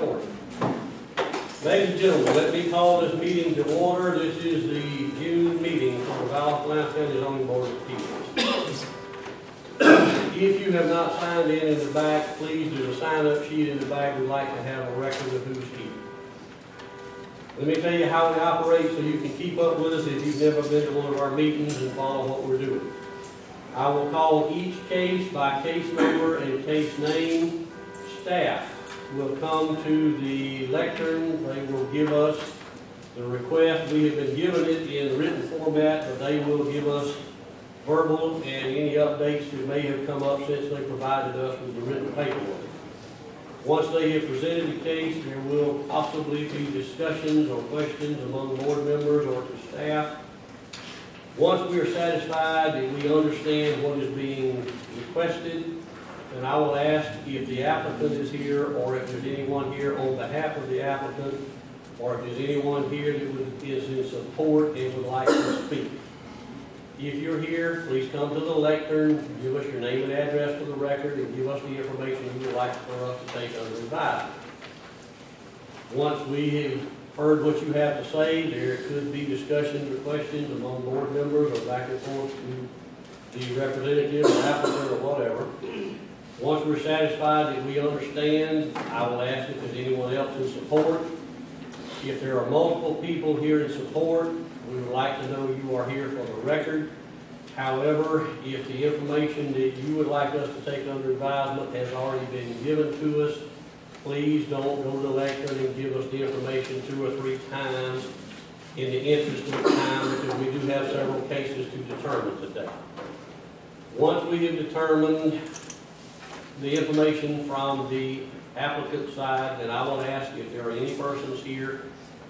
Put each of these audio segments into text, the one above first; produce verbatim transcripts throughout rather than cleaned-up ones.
Court. Ladies and gentlemen, let me call this meeting to order. This is the June meeting for the Valdosta-Lowndes County Zoning Board of Appeals. If you have not signed in in the back, please, there's a sign-up sheet in the back. We'd like to have a record of who's here. Let me tell you how we operate so you can keep up with us if you've never been to one of our meetings and follow what we're doing. I will call each case by case number and case name. Staff will come to the lectern. They will give us the request. We have been given it in written format, but they will give us verbal and any updates that may have come up since they provided us with the written paperwork. Once they have presented the case, there will possibly be discussions or questions among board members or to staff. Once we are satisfied and we understand what is being requested, then I will ask if the applicant is here or if there's anyone here on behalf of the applicant or if there's anyone here that is in support and would like to speak. If you're here, please come to the lectern, give us your name and address for the record, and give us the information you would like for us to take under advisement. Once we have heard what you have to say, there could be discussions or questions among board members or back and forth to the representative or applicant or whatever. Once we're satisfied that we understand, I will ask if there's anyone else in support. If there are multiple people here in support, we would like to know you are here for the record. However, if the information that you would like us to take under advisement has already been given to us, please don't go to the lectern and give us the information two or three times in the interest of time, because we do have several cases to determine today. Once we have determined the information from the applicant side, then I will ask if there are any persons here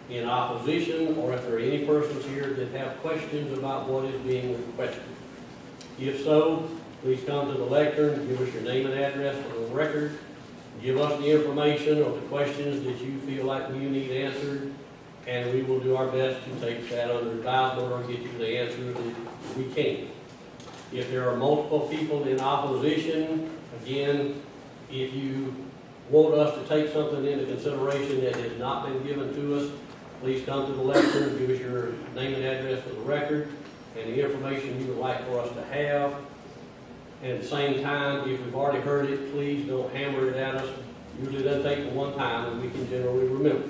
in opposition or if there are any persons here that have questions about what is being requested. If so, please come to the lectern, give us your name and address for the record, give us the information or the questions that you feel like you need answered, and we will do our best to take that under advisement or get you the answers that we can. If there are multiple people in opposition, again, if you want us to take something into consideration that has not been given to us, please come to the lectern, give us your name and address for the record and the information you would like for us to have. And at the same time, if we've already heard it, please don't hammer it at us. Usually it doesn't take but one time and we can generally remember.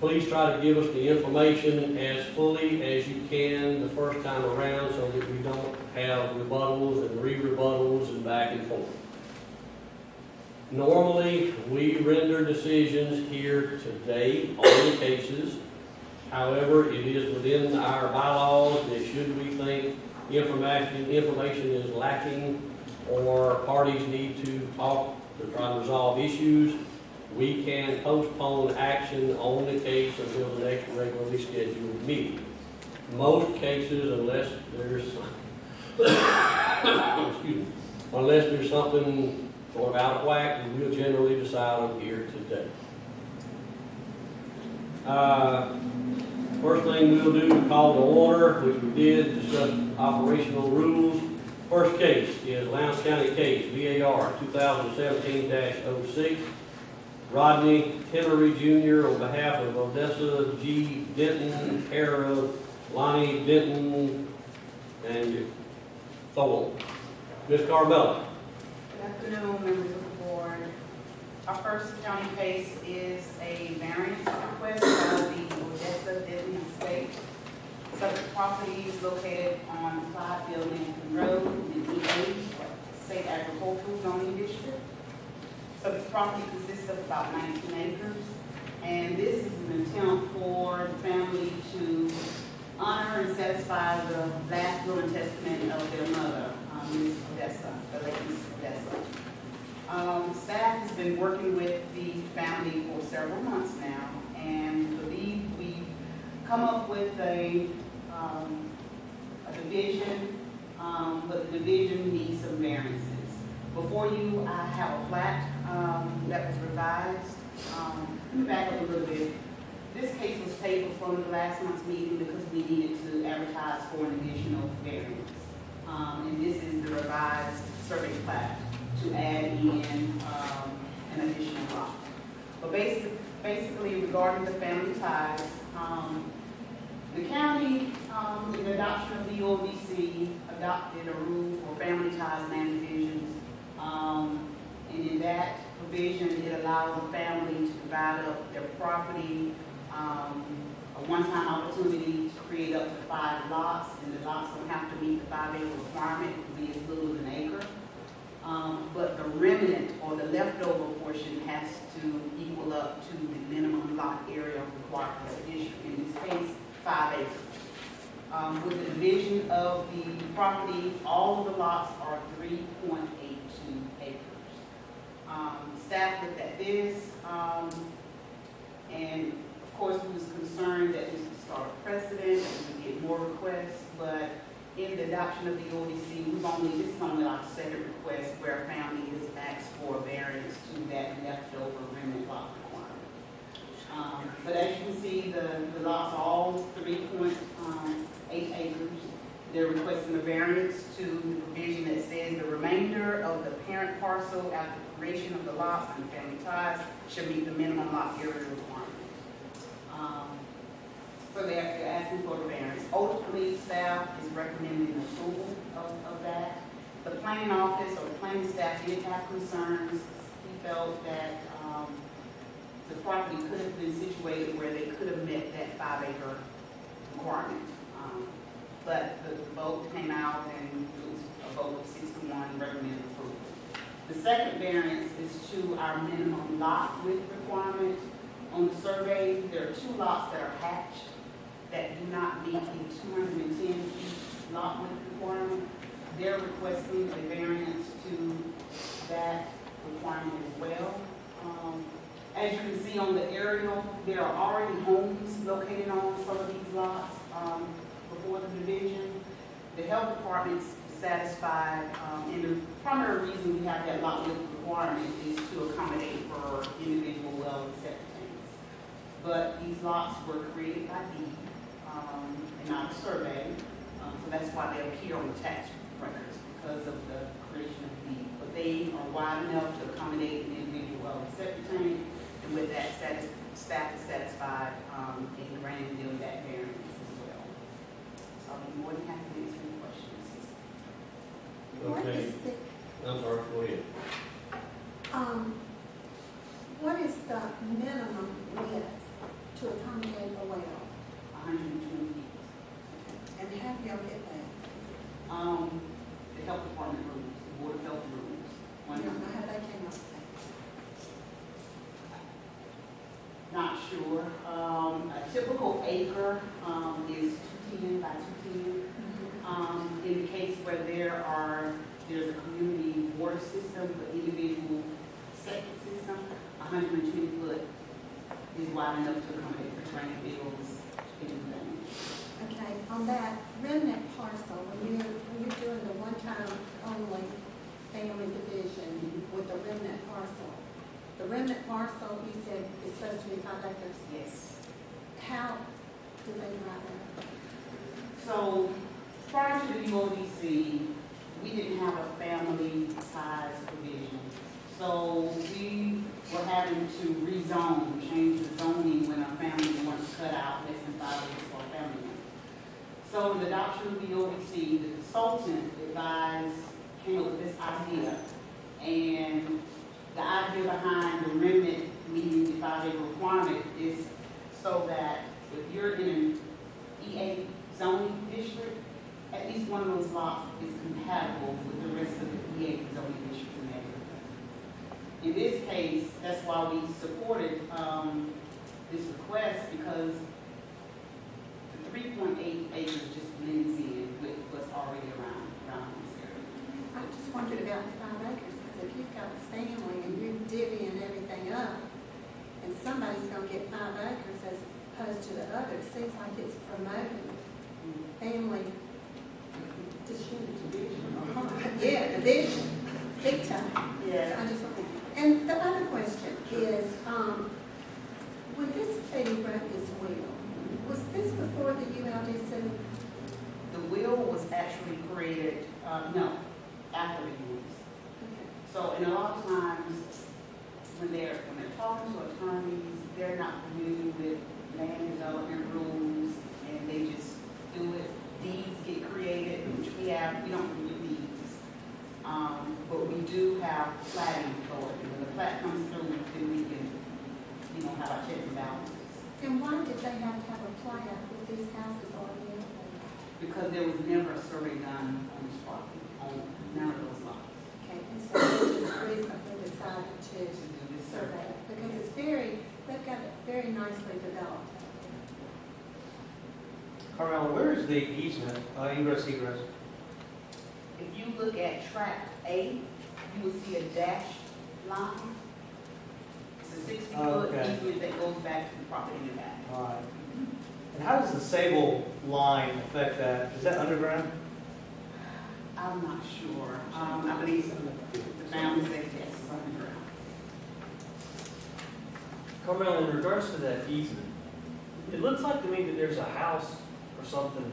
Please try to give us the information as fully as you can the first time around so that we don't have rebuttals and re-rebuttals and back and forth. Normally, we render decisions here today on the cases. However, it is within our bylaws that should we think information, information is lacking or parties need to talk to try to resolve issues, we can postpone action on the case until the next regularly scheduled meeting. Most cases, unless there's, excuse me, unless there's something or out of whack, and we'll generally decide on here today. Uh, first thing we'll do is call to order, which we did, discuss operational rules. First case is Lowndes County case, V A R twenty seventeen dash oh six. Rodney Hillary Junior on behalf of Odessa G. Denton, Kara Lonnie Denton, and Thole. Miz Carmella. Good afternoon, members of the board. Our first county case is a variance request for the Odessa Disney Estate. Subject property is located on Clyde Building Road in the E A State Agricultural Zoning District. Subject property consists of about nineteen acres, and this is an attempt for the family to honor and satisfy the last will and testament of their mother, Miz Odessa, the late Miz Odessa. Um, staff has been working with the family for several months now, and believe we've come up with a, um, a division, um, but the division needs some variances. Before you, I have a plat um, that was revised. Um, let me back up a little bit. This case was tabled from the last month's meeting because we needed to advertise for an additional variance. Um, and this is the revised survey plat to add in um, an additional lot. But basically, basically regarding the family ties, um, the county, um, in the adoption of the O V C, adopted a rule for family ties land divisions. Um, and in that provision, it allows a family to divide up their property, um, a one-time opportunity to create up to five lots, and the lots don't have to meet the five-acre requirement. It can be as little as an acre. Um, but the remnant or the leftover portion has to equal up to the minimum lot area required for the district, in this case, five acres. Um, with the division of the property, all of the lots are three point eight two acres. Um, staff looked at this, um, and of course we was concerned that this would start a precedent, that we would get more requests, but in the adoption of the O V C, we've only, this is only our second request where a family has asked for a variance to that leftover remnant lot requirement. Um, but as you can see, the, the lots are all three point eight acres. They're requesting a variance to the provision that says the remainder of the parent parcel after creation of the lots and family ties should meet the minimum lot area requirement. Um, So they're asking for the variance. Ultimately, staff is recommending approval of, of that. The planning office or the planning staff did have concerns. He felt that um, the property could have been situated where they could have met that five-acre requirement. Um, but the vote came out and it was a vote of six to one recommending approval. The second variance is to our minimum lot width requirement. On the survey, there are two lots that are hatched that do not meet the two hundred ten feet lot width requirement. They're requesting a variance to that requirement as well. Um, as you can see on the aerial, there are already homes located on some of these lots um, before the division. The health department's satisfied, um, and the primary reason we have that lot width requirement is to accommodate for individual well and septic tanks. But these lots were created by deed. Um, and not a survey, um, so that's why they appear on the tax records, because of the creation of deed. But they are wide enough to accommodate an individual well and septic tank, and with that, status, staff is satisfied um, in granting them that variance as well. So I'll be more than happy to answer any questions. Okay. That's our point. Um, what is the minimum width to accommodate a well? one hundred twenty feet. And how do y'all get that? Um, the health department rules, the board of health rules. I don't know how they came up with that. Not sure. Um, a typical acre um, is two ten by two ten. Mm-hmm. um, in the case where there are there's a community water system, but individual septic system, one hundred twenty foot is wide enough to accommodate for drainage bills. Okay, on that remnant parcel, when you when you're doing the one-time only family division with the remnant parcel, the remnant parcel you said is supposed to be five acres. Yes. How do they write that? So prior to the U O D C, we didn't have a family size provision, so we were having to rezone, change the zoning when a family wants cut out less than five acres for a family member. So in the adoption of the O V C, the consultant advised, came up with this idea, and the idea behind the remnant meeting the five-acre requirement is so that if you're in an E A zoning district, at least one of those lots is compatible with the rest of the E A zoning district. In this case, that's why we supported um, this request, because the three point eight acres just blends in with what's already around, around this area. I just wondered about the five acres, because if you've got a family and you're divvying everything up, and somebody's going to get five acres as opposed to the other, it seems like it's promoting family division. Yeah, division. Big time. Yeah. I just And the other question is, um, would this be read as will? Was this before the U L D C? The will was actually created, uh, no, after the U L D C. Okay. So in a lot of times, when they're, when they're talking to attorneys, they're not familiar with land development rules, and they just do it. Deeds get created, which we have, we don't do deeds. Um, but we do have platting authority. When the plat comes through, then we can, you know, have our checks and balances. And why did they have to have a plat with these houses already in place? Because there was never a survey done on this property, on none of those lots. Okay, and so they just recently decided to, to do this survey. survey. Because it's very, they've got it very nicely developed. Carmella, where is the easement, uh, ingress, egress? If you look at track A, you will see a dashed line. It's a sixty-foot okay. easement that goes back to the property in the back. All right. And how does the Sable line affect that? Is that underground? I'm not sure. Um, I believe the bounds say yes, it's underground. Carmella, in regards to that easement, it looks like to me that there's a house or something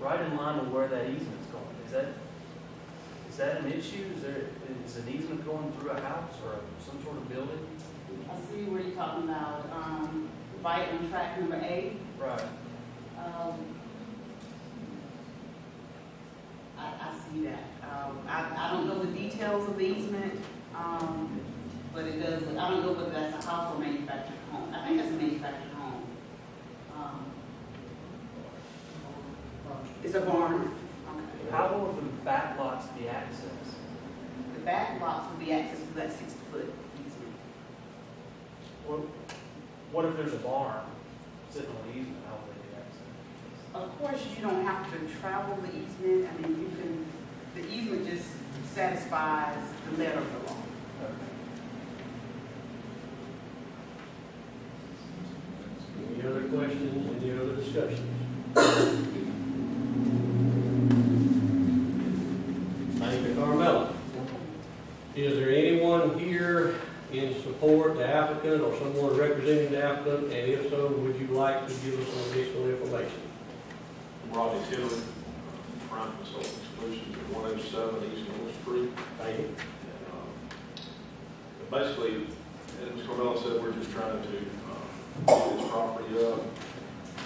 right in line with where that easement's going. Is that is that an issue? Is there is an easement going through a house or some sort of building? I see where you're talking about. Um, right on track number eight. Right. Um, I, I see that. Um, I, I don't know the details of the easement, um, but it does. I don't know whether that's a house or manufactured home. I think that's a manufactured home. Um, It's a barn. Okay. How will the back lots be accessed? The back lots will be accessed with that sixty-foot easement. What, what if there's a barn sitting on the easement? How will they be accessed? Of course, you don't have to travel the easement. I mean, you can. The easement just satisfies the letter of the law. Okay. Any other questions? Any other discussions? Carmella, is there anyone here in support the applicant or someone representing the applicant, and if so, would you like to give us some additional information? Rodney Tillman, Prime Consulting Solutions at one oh seven East North Street. Thank you. And, um, basically, as Carmella said, we're just trying to uh, get this property up.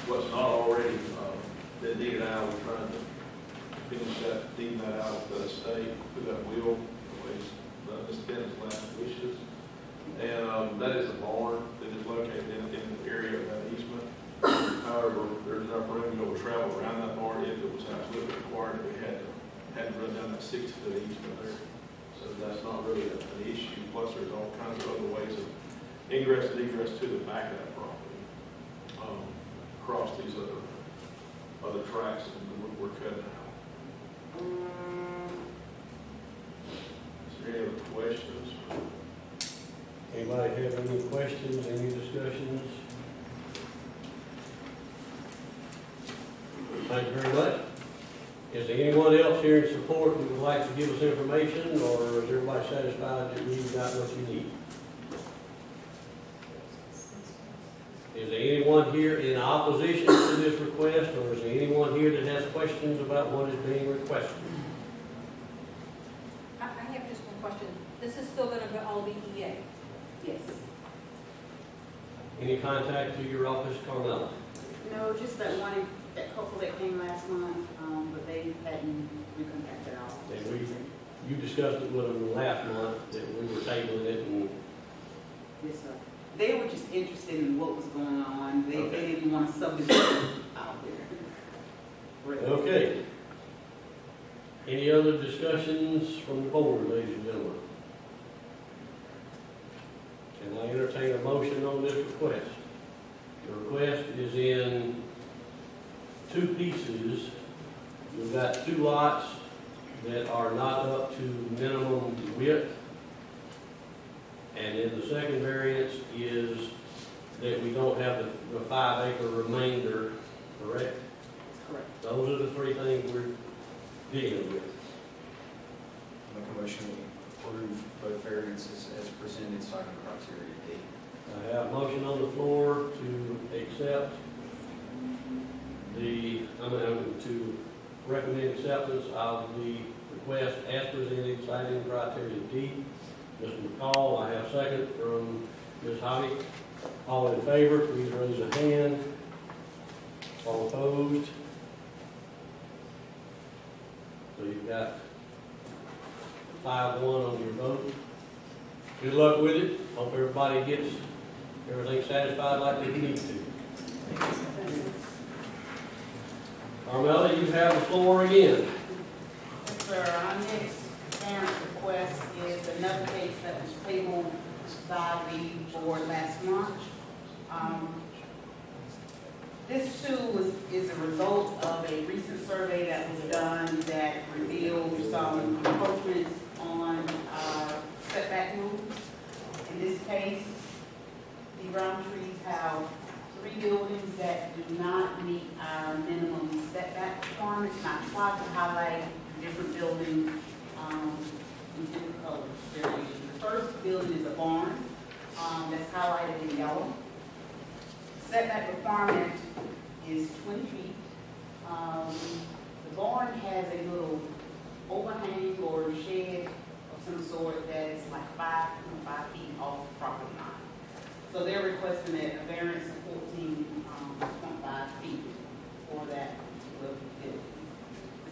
What's not already uh, been needed out, we're trying to finish that, deem that out of the estate, put that will, at least Dennis' last wishes. And um, that is a barn that is located in, in the area of that easement. However, there's enough room to go travel around that barn if it was absolutely required that we had to, had to run down that sixty-foot easement there. So that's not really an issue. Plus, there's all kinds of other ways of ingress and egress to the back of that property um, across these other, other tracks that we're cutting out. Is there any other questions? Anybody have any questions, any discussions? Thank you very much. Is there anyone else here in support who would like to give us information, or is everybody satisfied that we've got what you need? Is there anyone here in opposition to this request, or is there anyone here that has questions about what is being requested? I have just one question. This is still going to go on the E A? Yes. Any contact to your office, Carmella? No, just that one, that couple that came last month, um, but they hadn't recontacted at all. And we, you discussed it with them last month, that we were tabling it. And yes, sir. They were just interested in what was going on. They, okay. they didn't want to subdivide out there. Okay. Any other discussions from the board, ladies and gentlemen? Can I entertain a motion on this request? The request is in two pieces. We've got two lots that are not up to minimum width. And then the second variance is that we don't have the, the five acre remainder, correct? Correct. Those are the three things we're dealing with. Make a motion to approve both variances as presented, citing criteria D. I have a motion on the floor to accept the, I'm going to recommend acceptance of the request as presented, citing criteria D. Mister McCall. I have a second from Miz Hobby. All in favor, please raise a hand. All opposed? So you've got five one on your vote. Good luck with it. Hope everybody gets everything satisfied like they need to. Carmella, you have the floor again. Sir, our next parent request is another case that was tabled by the board last March. Um, this too was, is a result of a recent survey that was done that revealed some improvements on uh, setback rules. In this case, the Roundtrees have three buildings that do not meet our minimum setback requirements. And I tried to highlight different buildings um, in different colors. The first building is a barn um, that's highlighted in yellow. Setback requirement is twenty feet. Um, the barn has a little overhang or shed of some sort that is like five, five feet off the property line. So they're requesting a variance of fourteen point five feet for that particular building.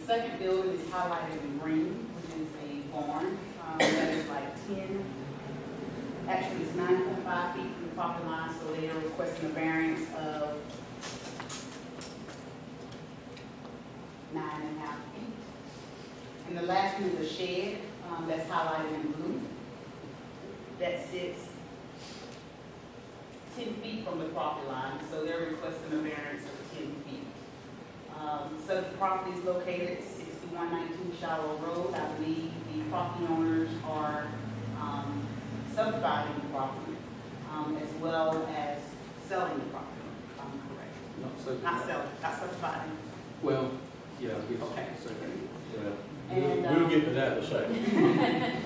The second building is highlighted in green, which is a barn um, that is like ten. Actually, it's nine point five feet from the property line, so they are requesting a variance of nine and a half feet. And the last one is a shed um, that's highlighted in blue that sits ten feet from the property line, so they're requesting a variance of ten feet. Um, so the property is located at sixty-one nineteen Shallow Road. I believe the property owners are um, subdividing the property um, as well as selling the property, if I'm correct. Not selling, not, sell, not subdividing. Well, yeah. Okay. Yeah. And, we'll, um, we'll get to that in a second.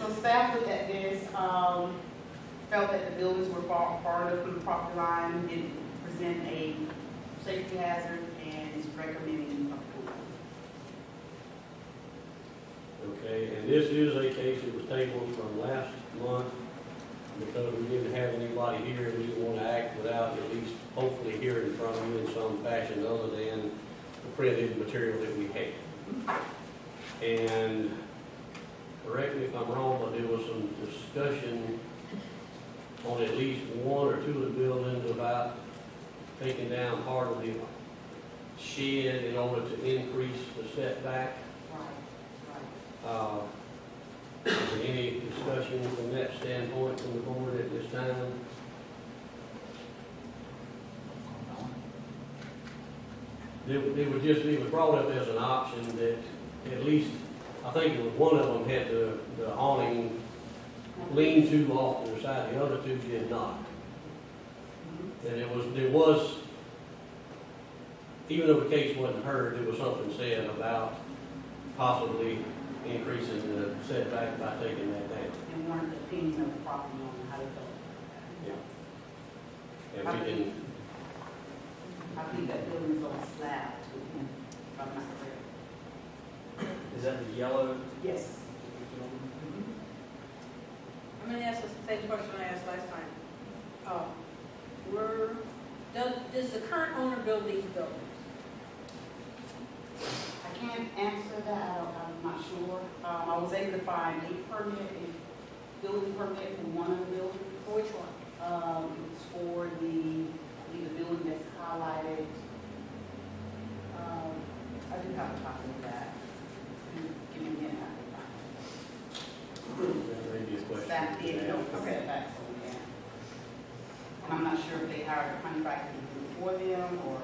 So staff looked at this. Um, felt that the buildings were far, far enough from the property line, didn't present a safety hazard, and is recommending approval. Okay, and this is a case that was tabled from last month because we didn't have anybody here and we didn't want to act without at least hopefully hearing from you in some fashion other than the printed material that we had. And correct me if I'm wrong, but there was some discussion on at least one or two of the buildings about taking down part of the shed in order to increase the setback. Right, right. Uh, is there any discussion from that standpoint from the board at this time? It, it was just, it was brought up as an option that at least, I think it was one of them had the, the awning lean two off to the side, the other two did not. Mm-hmm. And it was, there was, even though the case wasn't heard, there was something said about possibly increasing the setback by taking that down. And weren't the opinion of the property on how to go. Yeah. And I we think, didn't. I think that building's on a slab too, if I'm not correct. Is that the yellow? Yes. I'm going to ask the same question I asked last time. Uh, were, does, does the current owner build these buildings? I can't answer that. I'm not sure. Um, I was able to find a permit, a building permit for one of the buildings. For which one? Um, it was for the, I believe, the building that's highlighted. Um, I do have a copy of that. Give me a minute. I can find it. That did yeah. no setbacks on that. And I'm not sure if they hired a contractor for them or what.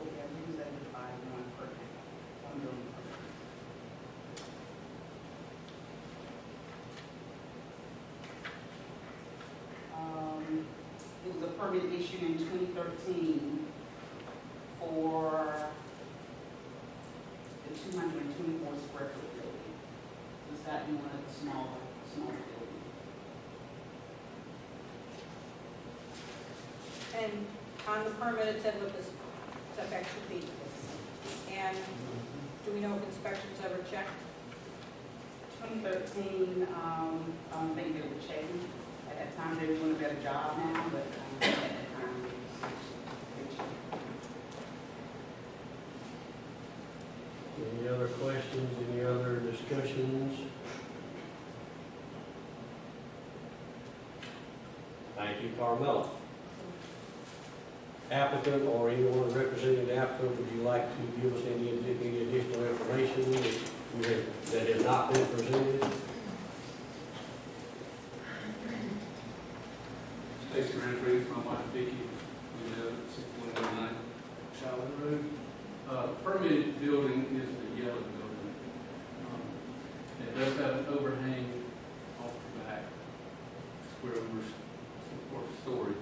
Oh, yeah, we use that to buy one per one building. Permit issued in twenty thirteen for the two hundred twenty-four square foot building. It's gotten one of the smaller And on the permit, it said what this setback should be. And do we know if inspections ever checked? twenty thirteen, um, I don't think it would change. At that time, they were doing a better job now, but um, at that time, it was changed. Any other questions? Any other discussions? Thank you, Carmella. Applicant or anyone representing the applicant, would you like to give us any, any additional information that, you have, that has not been presented? Stacy Renfrew from Waikiki, six one oh nine Charlotte Road. Uh, permitted building is the yellow building. Um, it does have an overhang off the back. It's where we're for storage,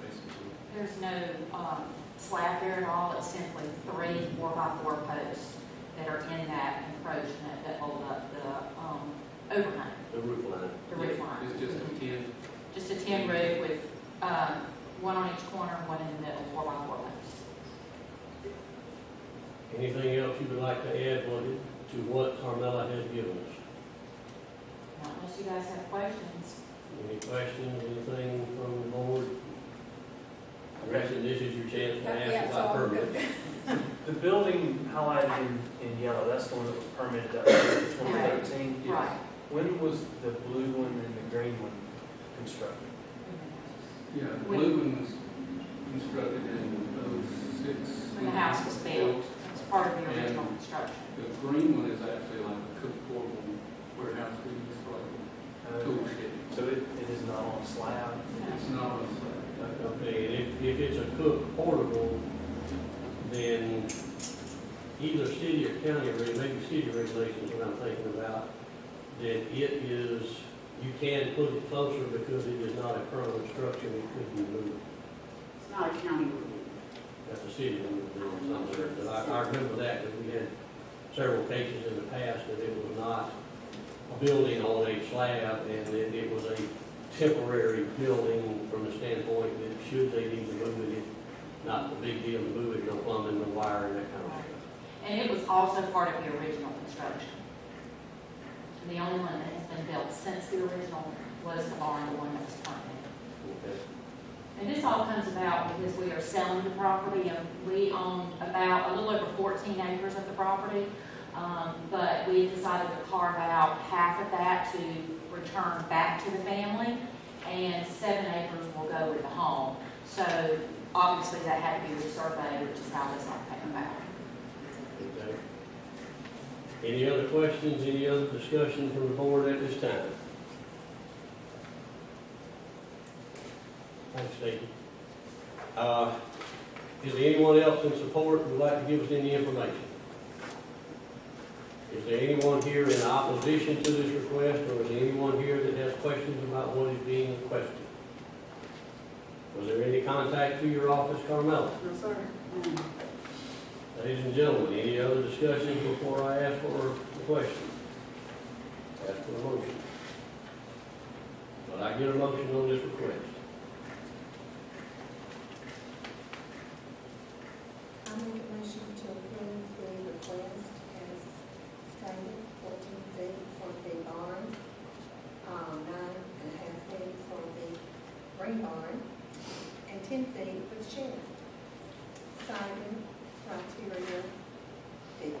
basically. There's no um, slab there at all. It's simply three four by four posts that are in that encroachment that hold up the um, overhang. The roof line. The roof line. It's just a tin. Just a tin roof with um, one on each corner, one in the middle, four by four posts. Anything else you would like to add to what Carmella has given us? Not unless you guys have questions. Any questions? Anything from the board? Gretchen, this is your chance to ask yeah, about permits. The building highlighted in, in yellow, that's the one that was permitted up in twenty thirteen. Right. Right. When was the blue one and the green one constructed? Yeah, the blue when, one was constructed in oh six. When the house was built, it's part of the original and construction. The green one is actually like a cook portable warehouse we use for like a tool shed. So it, it is not on slab? No. It's not on slab. Okay, and if, if it's a cook portable, then either city or county, or maybe city regulations, what I'm thinking about, that it is, you can put it closer because it is not a permanent structure, it could be moved. It's not a county rule. That's a city rule or something. But I, I remember that because we had several cases in the past that it was not a building on a slab and that it was a temporary building from the standpoint that should they need to move it, not a big deal to move it, no plumbing, no wiring, that kind of stuff. And it was also part of the original construction. And the only one that has been built since the original was the barn, the one that was permitted. Okay. And this all comes about because we are selling the property, and we own about a little over fourteen acres of the property, um, but we decided to carve out half of that to return back to the family, and seven acres will go with the home. So obviously that had to be resurveyed, which is how this all came about. Okay. Any other questions, any other discussion from the board at this time? Thanks, Stephen. Uh, is there anyone else in support who would like to give us any information? Is there anyone here in opposition to this request, or is there anyone here that has questions about what is being requested? Was there any contact to your office, Carmella? No, sir. Mm. Ladies and gentlemen, any other discussions before I ask for a question? Ask for a motion. Will I get a motion on this request? I make a motion to approve the request. fourteen feet for the barn, um, nine and a half feet for the green barn, and ten feet for the shed. Siding, criteria, feet.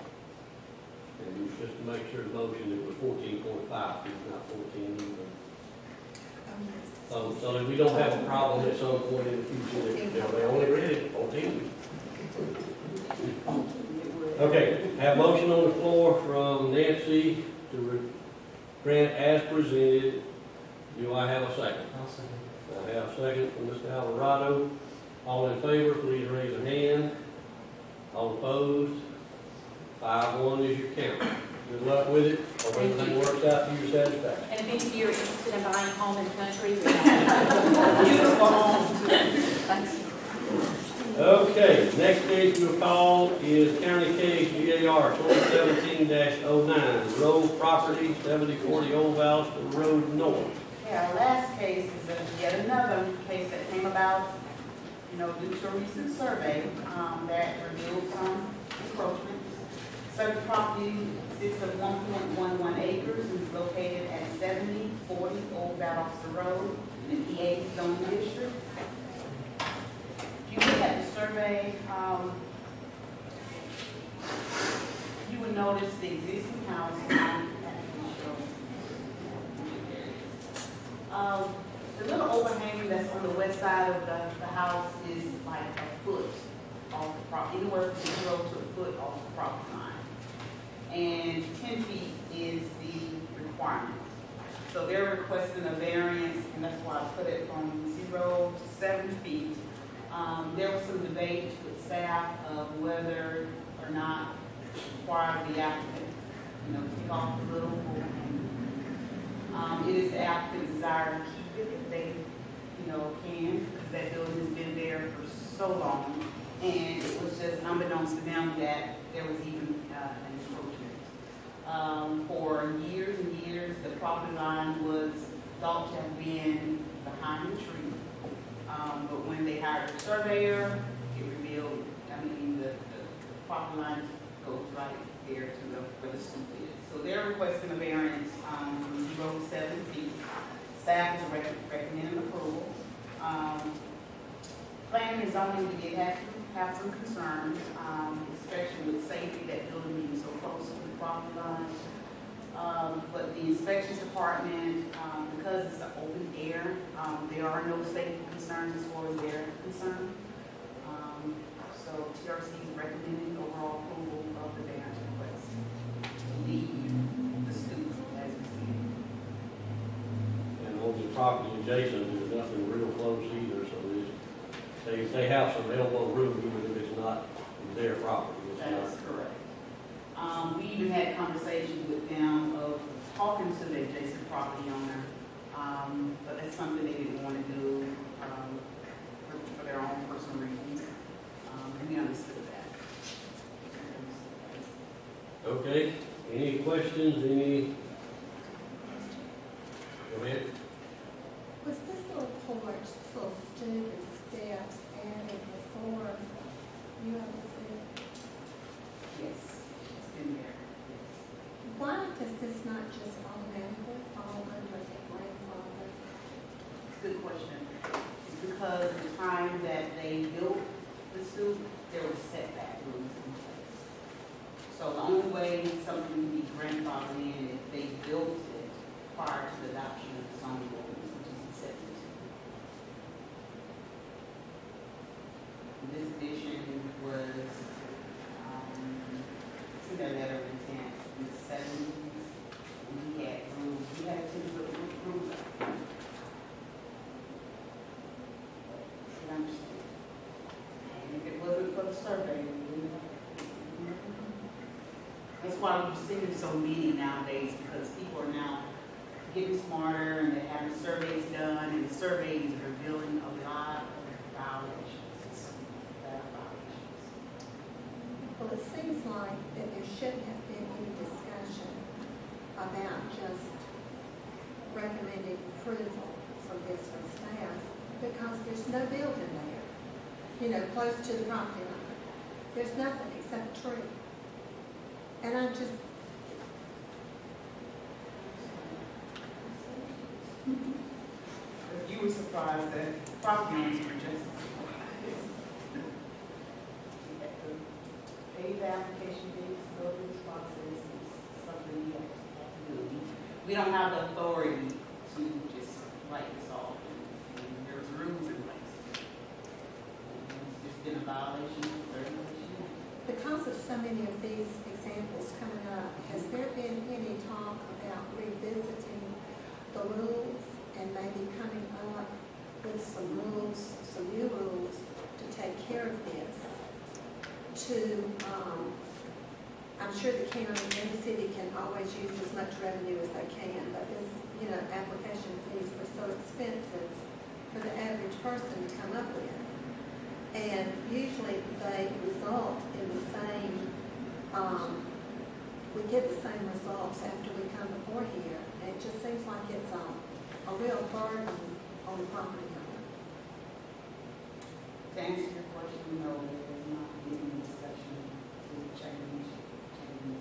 And just to make sure the motion, it was fourteen point five feet, not fourteen either. Um, so, so that we don't have a problem at some point in the future that they only read it fourteen. Okay, I have a motion on the floor from Nancy to grant as presented. Do I have a second? I'll second. I have a second from Mister Alvarado. All in favor, please raise a hand. All opposed? five one is your count. Good luck with it. Hope everything works out to your satisfaction. And if you're interested in buying home in the country, beautiful home. Thank you. Okay, next case we'll call is County Case G A R twenty seventeen dash oh nine, Road Property seventy forty Old Valdosta Road North. Yeah, our last case is a, yet another case that came about, you know, due to a recent survey um, that revealed some encroachments. Certain property consists of one point one one acres and is located at seventy forty Old Valdosta Road in the E A Zone District. If you look at the survey, um, you would notice the existing house. Um, the little overhang that's on the west side of the, the house is like a foot off the property, anywhere from zero to a foot off the property line. And ten feet is the requirement. So they're requesting a variance, and that's why I put it from zero to seven feet. Um, there was some debate with staff of whether or not require the applicant, you know, take off the little overhang. Um, it is the applicant's desire to keep it if they, you know, can, because that building has been there for so long, and it was just unbeknownst to them that there was even uh, an encroachment. Um, for years and years, the property line was thought to have been behind the tree. Um, but when they hired a surveyor, it revealed, I mean, the, the property line goes right there to the, where the stoop is. So they're requesting a variance um, from zero to seven feet. Staff is rec recommending approval. Um, planning and zoning, we did have, have some concerns, um, especially with safety, that building being so close to the property line. Um, but the inspections department, um, because it's an open air, um, there are no safety concerns as far as they're concerned. Um, so T R C is recommending overall approval of the variance request to leave the stoop as we see it. And on the property adjacent, there's nothing real close either, so they, they have some elbow room even if it's not their property. That's correct. Um, we even had conversations with them of talking to the adjacent property owner, um, but that's something they didn't want to do um, for, for their own personal reasons, um, and we understood that. Okay. Any questions? Any? Go ahead. Was this little porch full of stairs and before you have to say? Yes. Why does this not just automatically fall under the grandfather? Good question. It's because the time that they built the suit, there was setback rules in place. So the only way something can be grandfathered in is if they built it prior to the adoption of the zoning ordinance, which is accepted. This addition was um, to their letter of intent. In the seventies, we had rules. We had to put rules up. But understood. And if it wasn't for the survey, we wouldn't have. That's why we're seeing so many nowadays, because people are now getting smarter and they're having surveys done, and the surveys are revealing a lot of violations. Bad violations. Well, it seems like that there shouldn't have been any discussion about just recommending approval from this from staff, because there's no building there, you know, close to the property line. There's nothing except a tree. And I just... You were surprised that property owners were just... The application dates, those responses, is something we have to do. We don't have the authority to just write this off. There's rules in place. It's been a violation for thirty years. Because of so many of these examples coming up, has there been any talk about revisiting the rules and maybe coming up with some rules, some new rules to take care of this? To, um, I'm sure the county and the city can always use as much revenue as they can, but this, you know, application fees were so expensive for the average person to come up with. and usually they result in the same, um, we get the same results after we come before here. And it just seems like it's a, a real burden on the property owner. To answer your question, no, it is not in this section to change. change.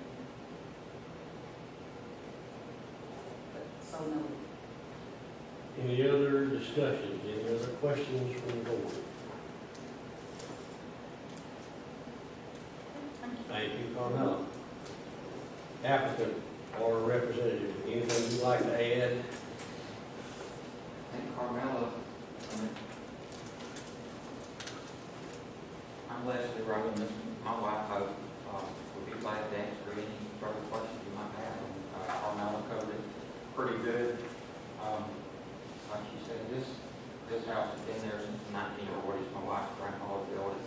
But, so no. Any other discussions, any other questions from the board? Thank you, Carmella. Applicant or representative, anything you'd like to add? I think Carmella, I mean, I'm Leslie Robinson. My wife, I uh, would be glad to answer any further questions you might have. Uh, Carmella covered it pretty good. Um, like she said, this this house has been there since the nineteen forties. My wife, grandma, built it.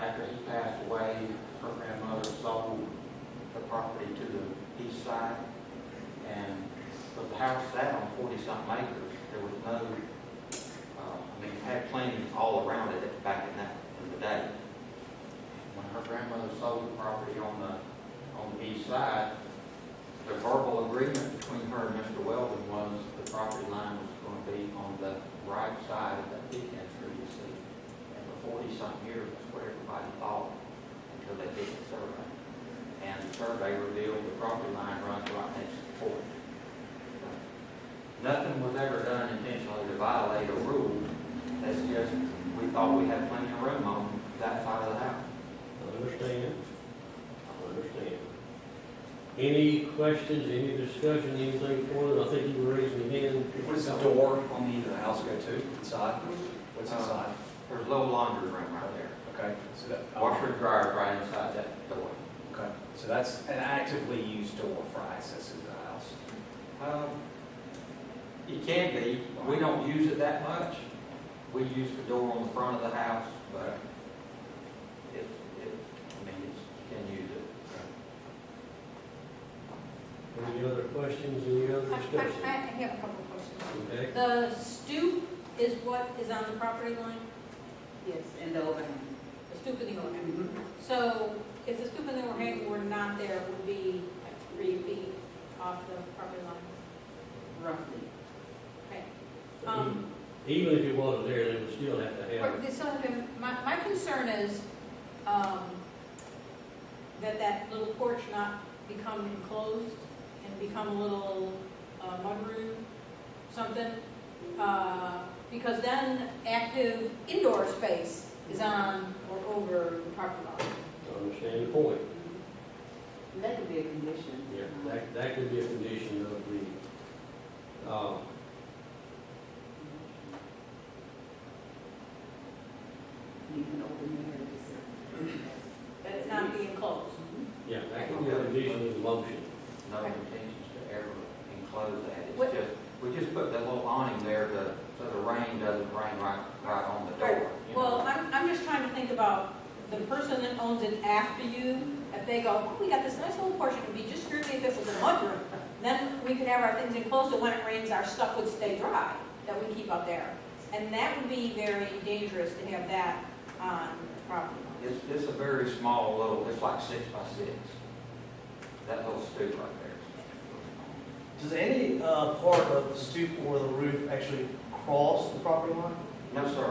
After he passed away, her grandmother sold the property to the east side, and but the house sat on forty-something acres. There was no, uh, I mean, it had plains all around it at, back in that in the day. When her grandmother sold the property on the on the east side, the verbal agreement between her and Mister Weldon was the property line was going to be on the right side of that pecan tree you see. forty-something years, that's what everybody thought until they did the survey. And the survey revealed the property line runs right next to the port. So, nothing was ever done intentionally to violate a rule. That's just, we thought we had plenty of room on that side of the house. I understand. I understand. Any questions, any discussion, anything for them? I think you were raising your hand. What does the door on the end of the house go to? Inside? What's inside? There's a little laundry room right there. Okay. So that washer and dryer right inside that door. Okay. So that's an actively used door for access to the house. Um, it can be. We don't use it that much. We use the door on the front of the house, but it, it I mean, it's, you can use it. Okay. Any other questions? Any other discussion? I, I, I have a couple of questions. Okay. The stoop is what is on the property line. Yes, and the overhang. The stoop and the overhang. Mm -hmm. So if the stoop and the overhang were not there, it would be like three feet off the property line, roughly. Okay. Um, Even if it wasn't there, they would still have to have it. They still have to have, my, my concern is um, that that little porch not become enclosed and become a little uh, mudroom, something. Uh, Because then active indoor space is on or over the property line. I understand your point. Mm-hmm. That could be a condition. Yeah, that, that could be a condition of the. Um, you can open the areas. That's not being closed. Mm-hmm. Yeah, that could be a condition of the motion. No intentions to ever enclose that. It's what? just we just put that little awning there to. So the rain doesn't rain right, right on the door. Right. Well, I'm, I'm just trying to think about the person that owns it after you. If they go, oh, we got this nice little porch, it would be just strictly if it was a mudroom. Then we could have our things enclosed, so when it rains, our stuff would stay dry that we keep up there. And that would be very dangerous to have that on the property. It's, it's a very small little, it's like six by six. That little stoop right there. Does any uh, part of the stoop or the roof actually across the property line? No, sir.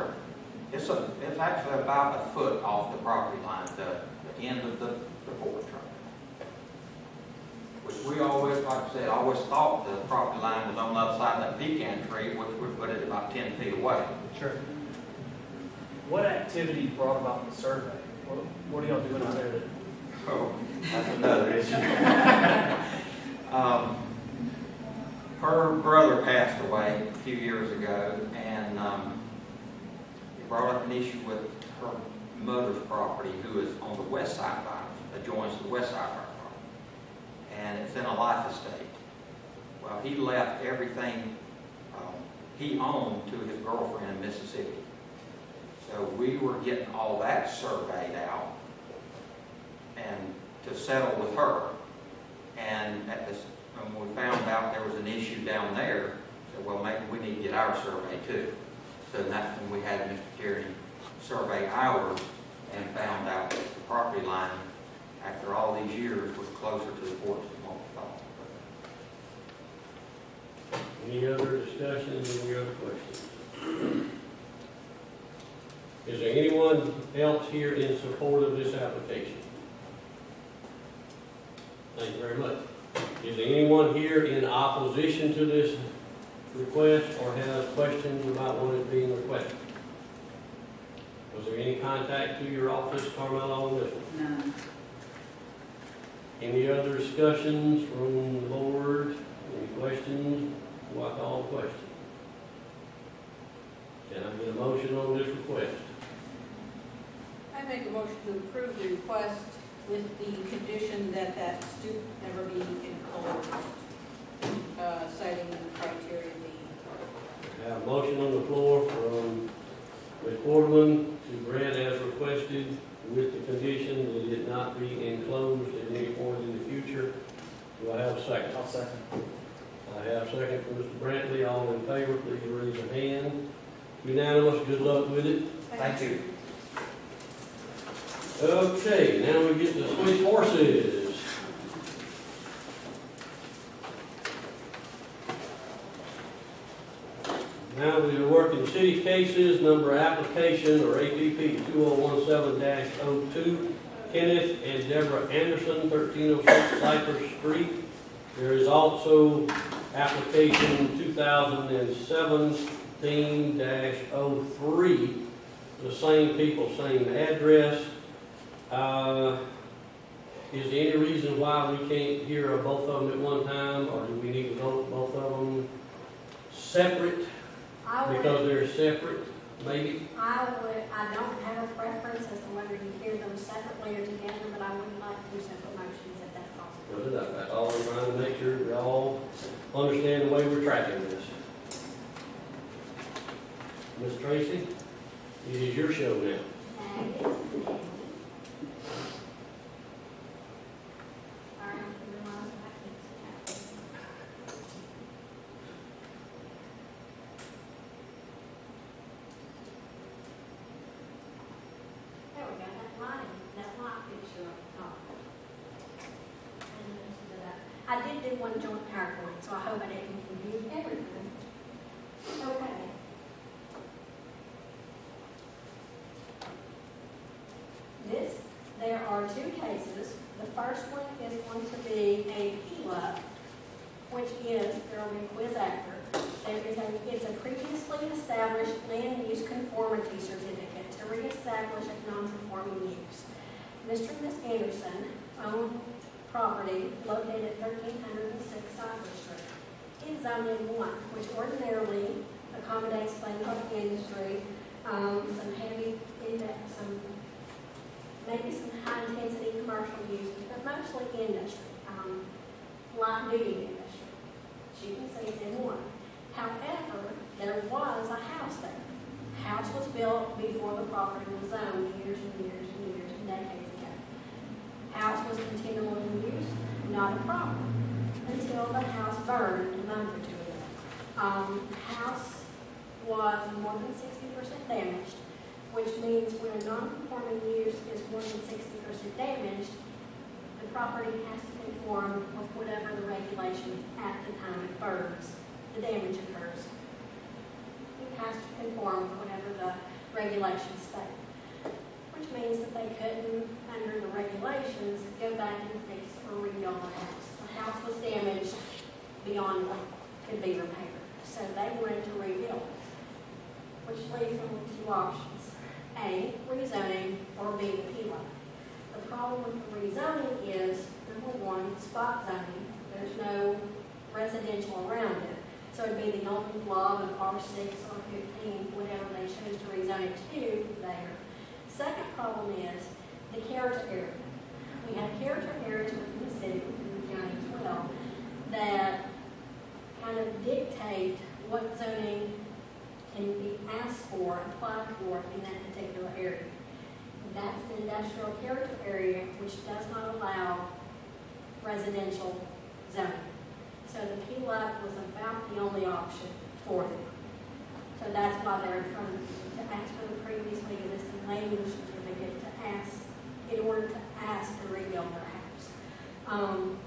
It's a, it's actually about a foot off the property line, the, the end of the, the porch. Which we always, like I said, always thought the property line was on the other side of that pecan tree, which would put it about ten feet away. Sure. What activity brought about the survey? What, what are y'all doing out there? Oh, that's another issue. um, Her brother passed away a few years ago, and um, it brought up an issue with her mother's property, who is on the west side of ours, adjoins the west side of our property, and it's in a life estate. Well, he left everything um, he owned to his girlfriend in Mississippi. So we were getting all that surveyed out and to settle with her, and at this. And when we found out there was an issue down there, we said, well, maybe we need to get our survey too. So that's when we had Mister Terry survey ours and found out that the property line, after all these years, was closer to the porch than what we thought. Any other discussions, any other questions? Is there anyone else here in support of this application? Thank you very much. Is there anyone here in opposition to this request or has questions about what is being requested? Was there any contact to your office, Carmella, on this one? No. Any other discussions from the board? Any questions? What all questions? Can I get a motion on this request? I make a motion to approve the request with the condition that that stoop never be enclosed, uh, citing the criteria B. I have a motion on the floor from Miz Portland to grant as requested with the condition that it not be enclosed at any point in the future. Do I have a second? I'll second. I have a second from Mister Brantley. All in favor, please raise your hand. Unanimous, good luck with it. Thank you. Okay, now we get to switch horses. Now we are working city cases, number application or A P P two thousand seventeen dash oh two. Kenneth and Deborah Anderson, thirteen oh six Cypress Street. There is also application two thousand seventeen dash oh three. The same people, same address. Uh, is there any reason why we can't hear both of them at one time, or do we need to vote both of them separate? I because would, they're separate, maybe? I would. I don't have a preference as to whether you hear them separately or together, but I would like to do separate motions if that's possible. Well, that's all we're trying to make sure we all understand the way we're tracking this. Miz Tracy, it is your show now. Okay. Mister and Miz Anderson own property located at thirteen oh six Cypress Street in Zone M one, which ordinarily accommodates landmark industry, um, some heavy, some maybe some high-intensity commercial uses, but mostly industry, um, light-duty industry. As you can see, it's M one. However, there was a house there. The house was built before the property was owned years and years and years and decades. House was continual in use, not a problem, until the house burned a month or two ago. Um, the house was more than sixty percent damaged, which means when a non-conforming use is more than sixty percent damaged, the property has to conform with whatever the regulation at the time it burns, the damage occurs. It has to conform with whatever the regulations state, which means that they couldn't, under the regulations, go back and fix or rebuild the house. The house was damaged beyond what could be repaired, so they wanted to rebuild, which leaves them with two options: A, rezoning, or B, the P I L A. The problem with the rezoning is, number one, spot zoning. There's no residential around it, so it'd be the open blob of R six or fifteen, whatever they choose to rezone it to there. Second problem is the character area. We have character areas within the city, within the county as well, that kind of dictate what zoning can be asked for, applied for in that particular area. That's the industrial character area, which does not allow residential zoning. So the P L A P was about the only option for them. So that's why they're from, to ask for the previously existing landing certificate to ask, in order to ask to rebuild their house. Um,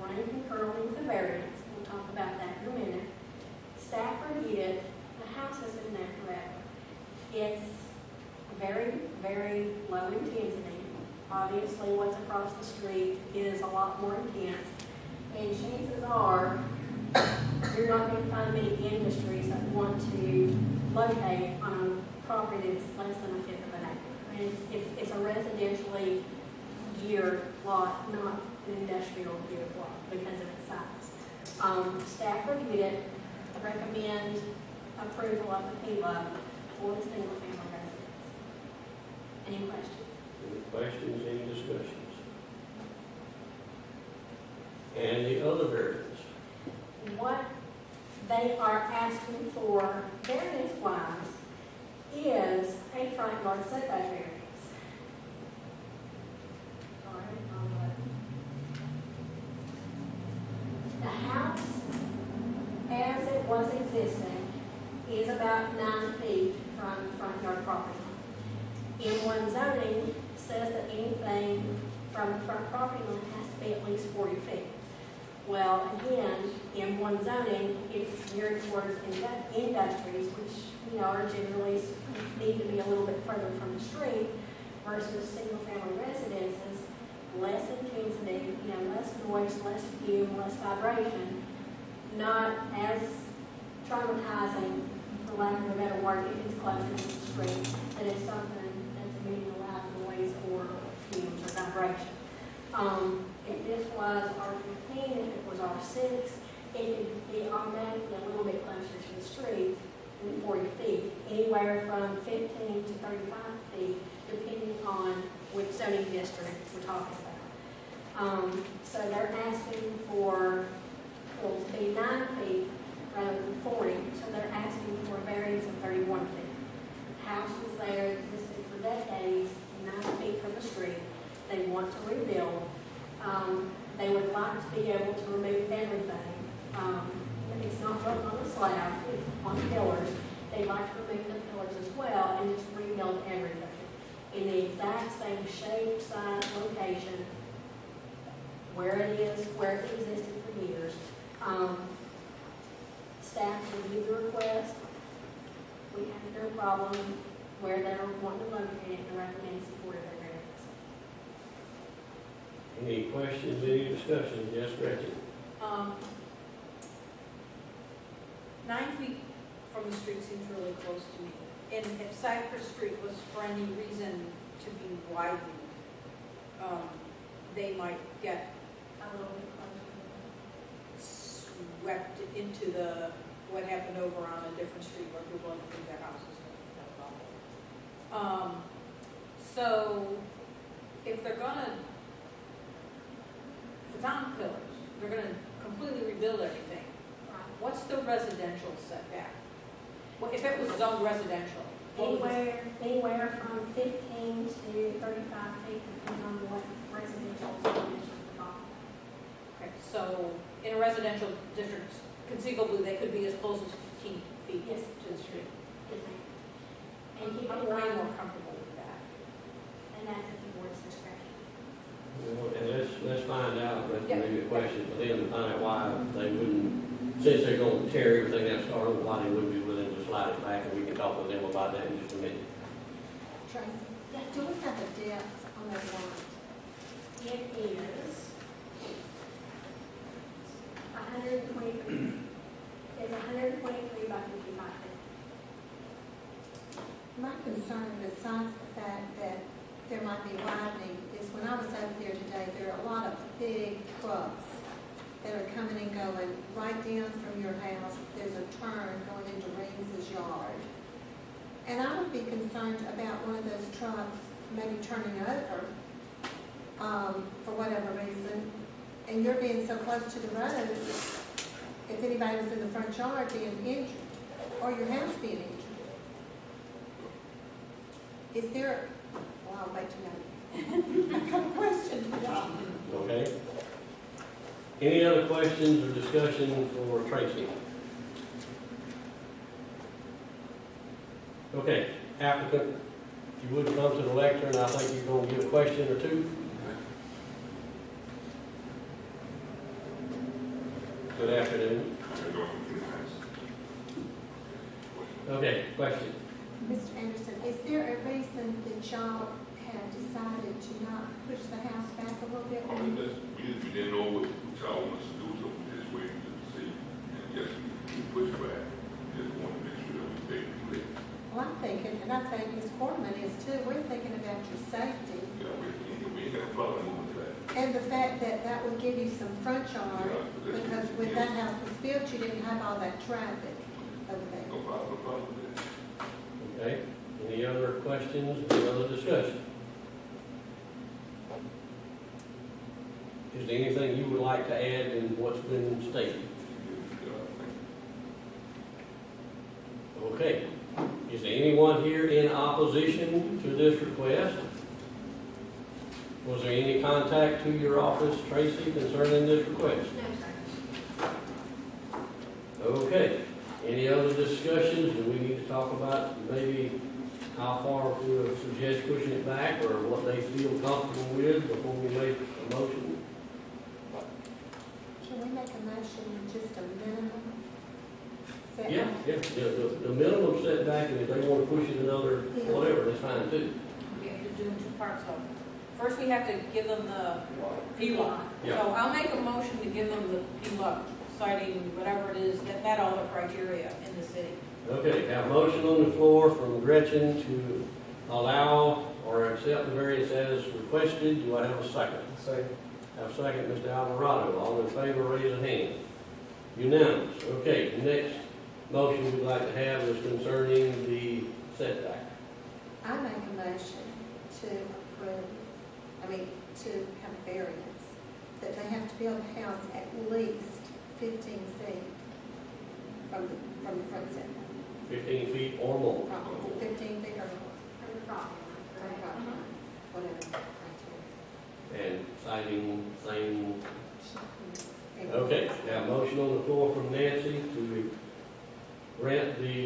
running concurrently with the variance, we'll talk about that in a minute. Staff reviewed, the house has been there forever. It's very, very low intensity. Obviously, what's across the street is a lot more intense. And chances are, you're not going to find many industries that want to locate on a property that's less than a fifth of an acre. And it's, it's, it's a residentially geared lot, not an industrial geared lot because of its size. Um, staff reviewed it. I recommend approval of the P I L A for the single family residence. Any questions? Any questions, any discussions? And the other variance? What they are asking for variance-wise is a front yard setback variance. Sorry, I'll let you. The house, as it was existing, is about nine feet from front yard property. M one zoning says that anything from the front property line has to be at least forty feet. Well, again, M one zoning is geared towards industries, which you know are generally need to be a little bit further from the street, versus single-family residences, less intensity, you know, less noise, less fume, less vibration, not as traumatizing, for lack of a better word, if it's closer to the street, than it's something that's emitting a loud noise or fumes or vibration. Um, if this was R fifteen, if it was R six, it could be automatically a little bit closer to the street than forty feet, anywhere from fifteen to thirty-five feet, depending on which zoning district we're talking about. Um, so they're asking for, well, to be nine feet rather than forty, so they're asking for a variance of thirty-one feet. The house was there, existed for decades, nine feet from the street. They want to rebuild. Um, they would like to be able to remove everything. Um, it's not built on a slab, it's on pillars. They like to remove the pillars as well and just rebuild everything in the exact same shape, size, location, where it is, where it existed for years. Um, Staff reviewed the request. We have no problem where they're wanting to locate it and recommend support of their variance. Any questions, any discussion? Yes, Gretchen. Um, nine feet from the street seems really close to me. And if Cypress Street was for any reason to be widened, um, they might get a little bit swept into the what happened over on a different street where people have to their houses. Um, so if they're gonna, if it's on pillars, they're gonna completely rebuild everything. What's the residential setback? Well, if it was zoned residential, anywhere, anywhere from fifteen to thirty-five feet, depending on what residential definition is involved. Okay, so in a residential district, conceivably they could be as close as fifteen feet yes. to the street. Yes, ma'am. And I'm way more comfortable with that. And that's at the board's discretion. Well, and let's let's find out. That's yep. maybe a question for them to find out why they wouldn't, since they're going to tear everything that's started, why they wouldn't be willing to slide it back, and we can talk with them about that in just a minute. Tracy, do we have a depth on that lot? It is. one hundred twenty-three. It's one hundred twenty-three by fifty-five. My concern, besides the fact that there might be widening, is when I was over there today, there are a lot of big trucks that are coming and going right down from your house. There's a turn going into Reams' yard. And I would be concerned about one of those trucks maybe turning over um, for whatever reason. And you're being so close to the road, if anybody was in the front yard being injured, or your house being injured. Is there, well, I'll wait to know. I've got a question for y'all. Okay. Any other questions or discussion for Tracy? Okay, applicant, if you would come to the lectern, I think you're going to get a question or two. Good afternoon. Okay, question. Mister Anderson, is there a reason that y'all have decided to not push the house back a little bit? I mean, that's, we, we didn't know what y'all wanted to do, so we just waited to see. And yes, we pushed back. We just wanted to make sure that we stayed clear. Well, I'm thinking, and I think Miz Corman is too, we're thinking about your safety. Yeah, we, we ain't got a problem with that. And the fact that that would give you some front yard, yeah, because when that house was built, you didn't have all that traffic over there. No problem, no problem with that. Okay. Any other questions or other discussion? Is there anything you would like to add in what's been stated? Okay. Is there anyone here in opposition to this request? Was there any contact to your office, Tracy, concerning this request? No, sir. Okay. Any other discussions? Do we need to talk about maybe how far we would suggest pushing it back or what they feel comfortable with before we make a motion? Can we make a motion just a minimum setback? Yeah, yeah. The, the, the minimum setback, and if they want to push it another yeah. whatever, that's fine too. We have to do two parts of it. First, we have to give them the P I L A. Yeah. So I'll make a motion to give them the P I L A. Citing whatever it is that met all the criteria in the city. Okay, have a motion on the floor from Gretchen to allow or accept the variance as requested. Do I have a second? Second. Have a second, Mister Alvarado. All in favor, raise a hand. Unanimous. Okay, the next motion we'd like to have is concerning the setback. I make a motion to approve, I mean, to have a variance, that they have to build a house at least fifteen feet from the, from the front setback. fifteen feet or more. Probably. fifteen feet or more. From the property line. Right. From the property line. Mm-hmm. Whatever. And citing same. Okay. Now, motion on the floor from Nancy to grant the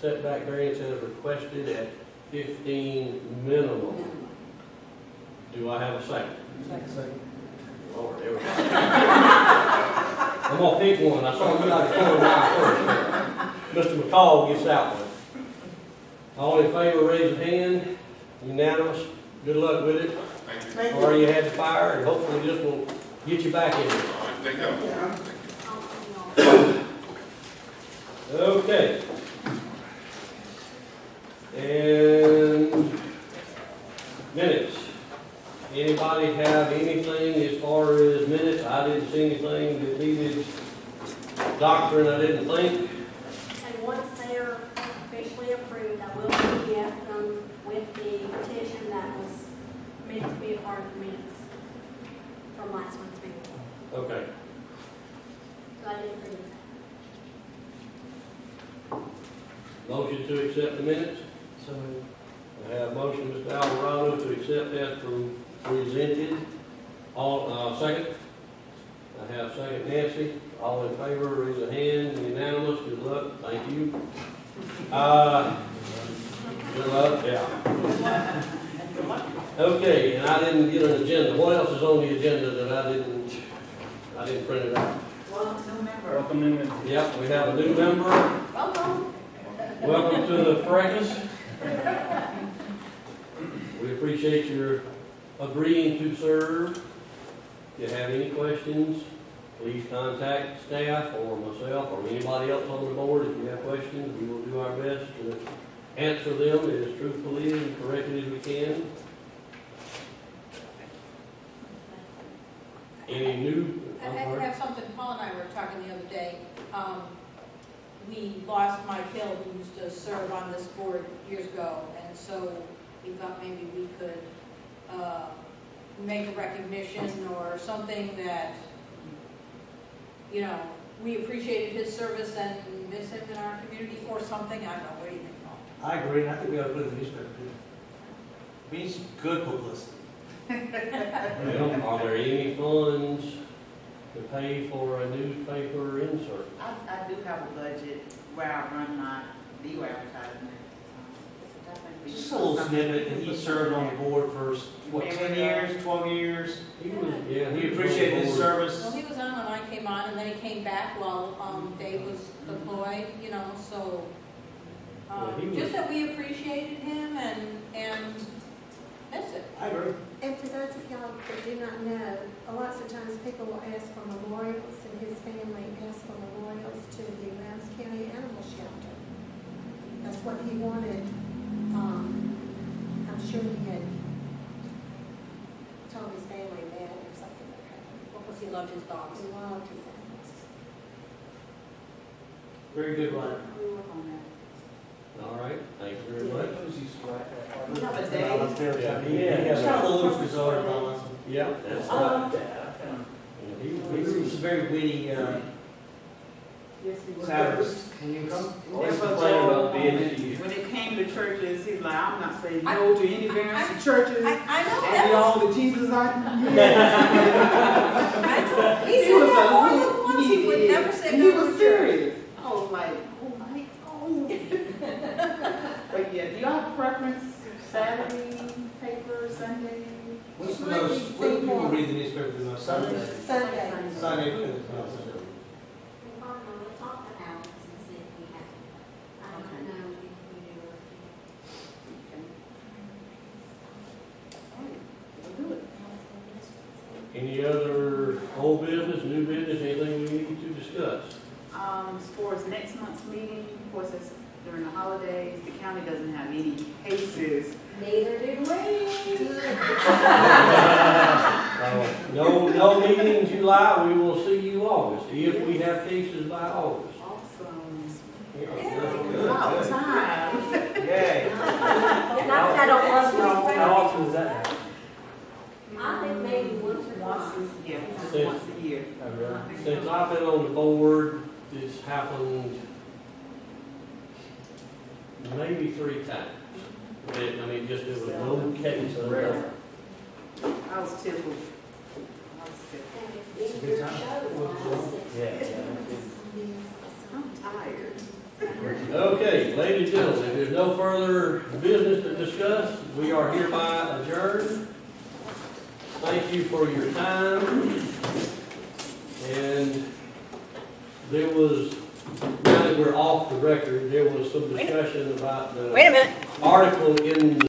setback variance as requested at fifteen minimum. Minimum. Do I have a second? Second. Second. Lord, everybody. I'm going to pick one. I saw you out of the first. Mister McCall gets out one. All in favor, raise a hand. Unanimous. Good luck with it. Thank you. Or you had the fire, and hopefully this will get you back in it. Okay. And minutes. Anybody have anything as far as minutes? I didn't see anything that needed doctrine, I didn't think. And once they're officially approved, I will P D F them with the petition that was meant to be a part of the minutes from last month's meeting. Okay. So I did agree with that. Motion to accept the minutes? So I have a motion, Mister Alvarado, to accept that from presented. All uh, second. I have second, Nancy. All in favor, raise a hand. Unanimous. Good luck. Thank you. Uh, good luck. Yeah. Okay. And I didn't get an agenda. What else is on the agenda that I didn't? I didn't print it out. Welcome, new member. Welcome, new member. Yep. We have a new member. Welcome. Welcome to the fracas. We appreciate your agreeing to serve. If you have any questions, please contact staff or myself or anybody else on the board. If you have questions, we will do our best to answer them as truthfully and correctly as we can. Any new? I have, have something. Paul and I were talking the other day. Um, we lost Mike Hill, who used to serve on this board years ago, and so we thought maybe we could Uh, make a recognition or something that, you know, we appreciated his service and miss him in our community or something. I don't know. What do you think, Paul? I agree, and I think we ought to put it in the newspaper too. It means good publicity. Well, are there any funds to pay for a newspaper insert? I, I do have a budget where I run my video advertisement. Just a little snippet, and he served on the board for, what, ten years, twelve years? He was, yeah. We appreciate his service. Well, he was on when I came on, and then he came back while um, Dave was deployed, you know, so um, well, just that we appreciated him and, and miss it. I agree. And for those of y'all that do not know, a lot of times people will ask for memorials, and his family asked for memorials to the Lambs County Animal Shelter. That's what he wanted. Um, I'm sure he had told his family that or something like that. Because he loved his dogs. He loved his animals. Very good one. We were on that. All right. Thank you very much. We have a day. Yeah. Yeah. He was kind of a loose resort, Mama. Yeah. That's right. He was very witty. Uh, Yes, he was. Saturdays. Can you come? Always complaining about being in. When it came to churches, he's like, I'm not saying no to any various churches. I, I know and all the Jesus I knew. I told, he, he was a more than once he would never say no. He was serious. I was like, oh my God. But yeah, do y'all have preference? Saturday paper, Sunday? What's the most? What do people read the newspaper the most? Sunday. Sunday. Sunday. Any other old business, new business, anything we need to discuss? Um, as far as next month's meeting, of course, it's during the holidays. The county doesn't have any cases. Neither do we. uh, no, no meeting in July. We will see you August if we have cases by August. Awesome. Yeah, all the time. Yay. And I've had a month long. How often is that? I think maybe once or once a year. Once a year. Since I've been on the board, it's happened maybe three times. It, I mean, just it was no case of rare. I was tickled. I was tickled. It's a good time. Yeah. I'm tired. Okay, ladies and gentlemen, if there's no further business to discuss, we are hereby adjourned. Thank you for your time. And there was, now that we're off the record, there was some discussion about the Wait a minute. article in the